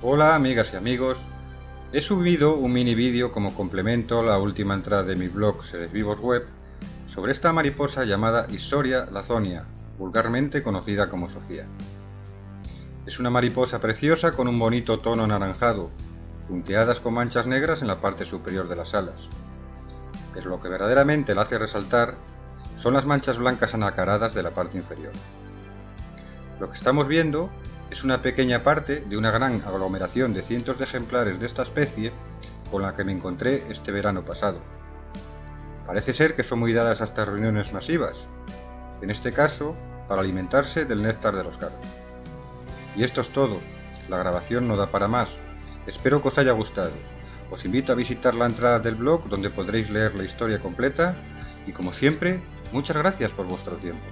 Hola amigas y amigos, he subido un mini vídeo como complemento a la última entrada de mi blog Seres Vivos Web sobre esta mariposa llamada Issoria lathonia, vulgarmente conocida como Sofía. Es una mariposa preciosa con un bonito tono anaranjado, punteadas con manchas negras en la parte superior de las alas. Pero lo que verdaderamente la hace resaltar son las manchas blancas anacaradas de la parte inferior. Lo que estamos viendo es una pequeña parte de una gran aglomeración de cientos de ejemplares de esta especie con la que me encontré este verano pasado. Parece ser que son muy dadas a estas reuniones masivas, en este caso para alimentarse del néctar de los cardos. Y esto es todo, la grabación no da para más, espero que os haya gustado. Os invito a visitar la entrada del blog donde podréis leer la historia completa y como siempre, muchas gracias por vuestro tiempo.